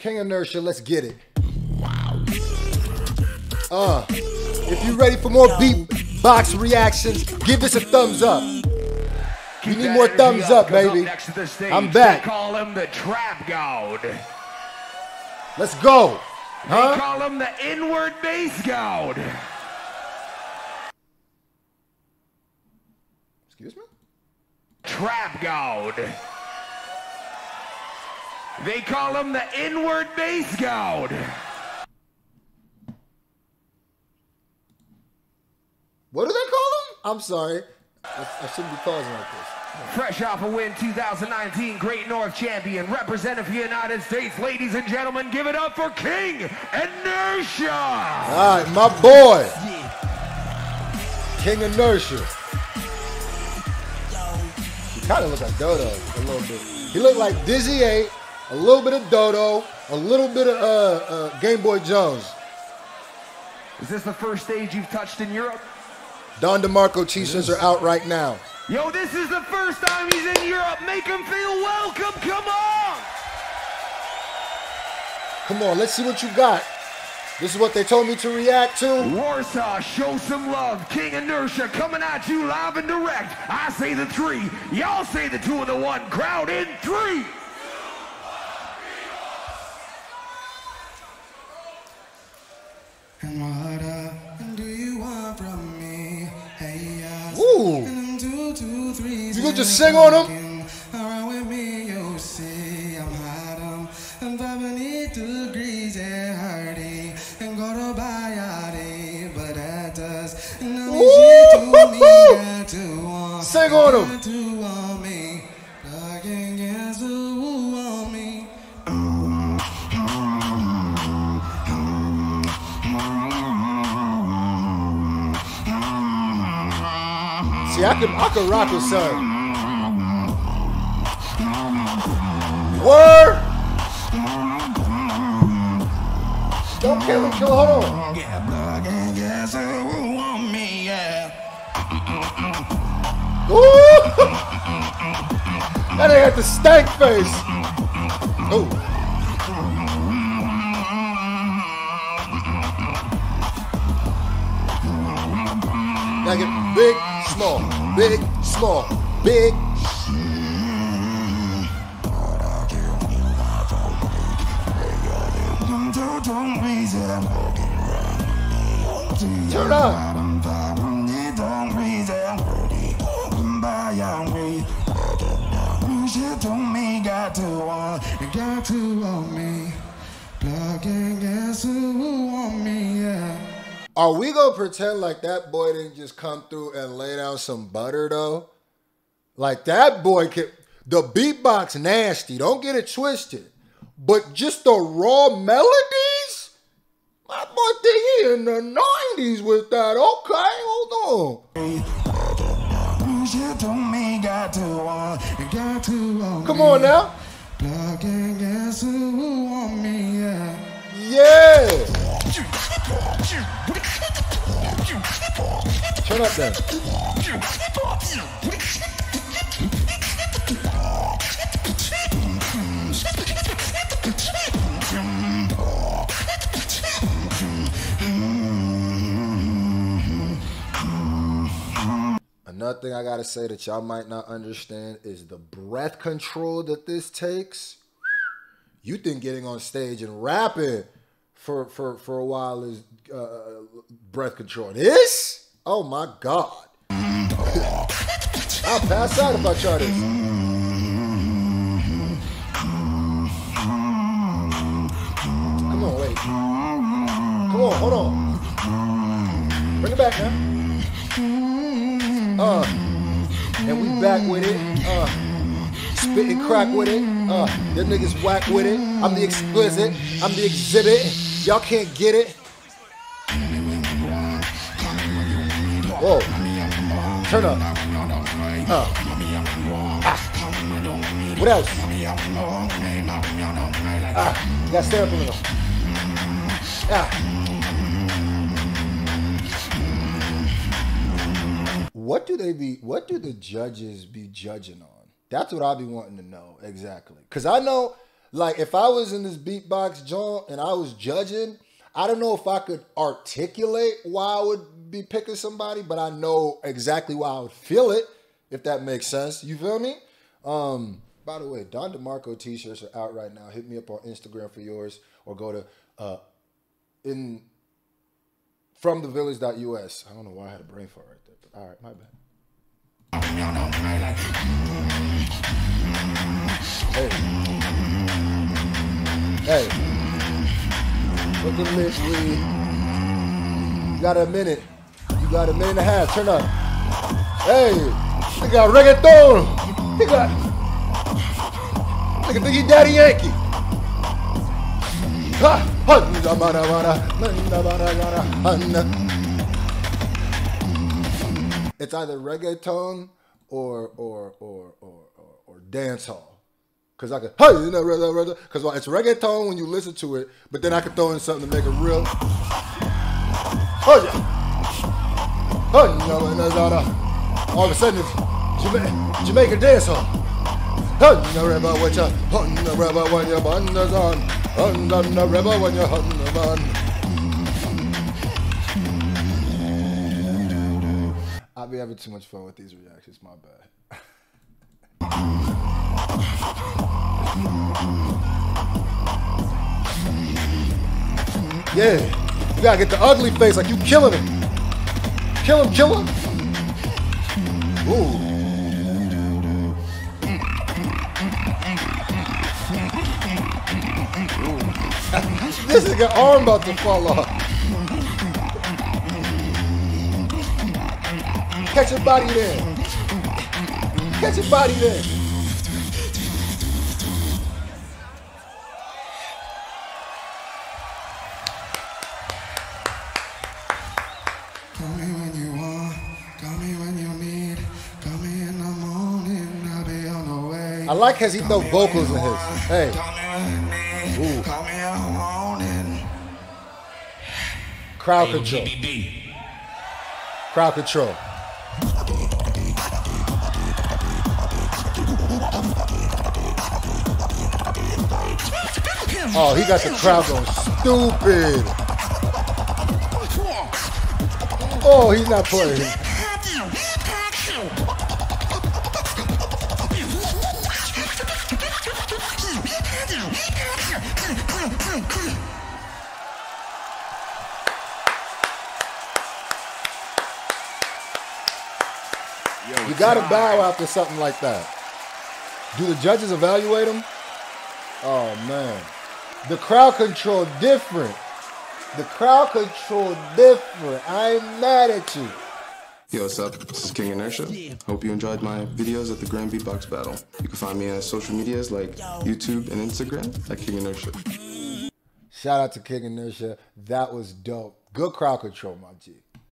King Inertia, let's get it. If you're ready for more beatbox reactions, give this a thumbs up. We need more thumbs up, baby. I'm back. They call him the Trap God. Let's go. They call him the Inward Bass God. Excuse me? Trap God. They call him the Inward Bass God. What do they call him? I'm sorry. I shouldn't be pausing like this. Fresh off a win, 2019 Great North Champion, representing the United States. Ladies and gentlemen, give it up for King Inertia. All right, my boy. King Inertia. He kind of looks like Dodo a little bit. He looked like Dizzy 8, a little bit of Dodo, a little bit of Game Boy Jones. Is this the first stage you've touched in Europe? Don DeMarco t-shirts are out right now. Yo, this is the first time he's in Europe. Make him feel welcome. Come on. Come on, let's see what you got. This is what they told me to react to. Warsaw, show some love. King Inertia coming at you live and direct. I say the 3. Y'all say the 2 and the 1. Crowd in 3. And what do you want from me? Hey, ooh. You could just sing on him. Around with me, you see, I'm hot. I'm 70 degrees and hardy. And go to buy a but that does. Ooh. Sing on him. Me. I could rock it, son. Word! Don't kill him, hold on. Ooh! That ain't got the stank face. Oh. I get big, small, big, small, big. Turn up. Are we gonna pretend like that boy didn't just come through and lay down some butter though? Like that boy could, the beatbox nasty, don't get it twisted. But just the raw melodies? My boy think he in the 90s with that, okay, hold on. Come on now. Yeah. Turn up then. Another thing I gotta say that y'all might not understand is the breath control that this takes. You think getting on stage and rapping for a while is breath control. This? Oh my God. I'll pass out if I try this. Come on, wait. Come on, hold on. Bring it back now. And we back with it. Spit and crack with it. Them niggas whack with it. I'm the exquisite. I'm the exhibit. Y'all can't get it. Whoa. Turn up. What else? You gotta stand up a little. What do the judges be judging on? That's what I be wanting to know exactly. Cause I know Like, if I was in this beatbox joint and I was judging, I don't know if I could articulate why I would be picking somebody, but I know exactly why I would feel it, if that makes sense. You feel me? By the way, Don DeMarco t-shirts are out right now. Hit me up on Instagram for yours, or go to fromthevillage.us. I don't know why I had a brain fart right there, but all right, my bad. Hey. Hey. Look at this, you got a minute. You got a minute and a half. Turn up. Hey, they got reggaeton. They got. Look at Biggie Daddy Yankee. Ha! It's either reggaeton or dance hall. Cause I could, cause it's reggaeton when you listen to it, but then I could throw in something to make it real. Oh yeah, oh no, all of a sudden it's Jamaica dance hall. Oh no, river when you're on the river when your bun is on the river when you're on the bun. I'll be having too much fun with these reactions. My bad. Yeah, you gotta get the ugly face like you killing him. Kill him, kill him. Ooh. This is your arm about to fall off. Catch your body there. Catch your body there. I like how he throw vocals in his. Hey. Ooh. Crowd control. Crowd control. Oh, he got the crowd going stupid. Oh, he's not playing. You gotta bow after something like that. Do the judges evaluate him? Oh man, the crowd control different. The crowd control different. I ain't mad at you. Yo, what's up? This is King Inertia. Hope you enjoyed my videos at the Grand Beatbox Battle. You can find me on social medias like YouTube and Instagram at King Inertia. Shout out to King Inertia. That was dope. Good crowd control, my G.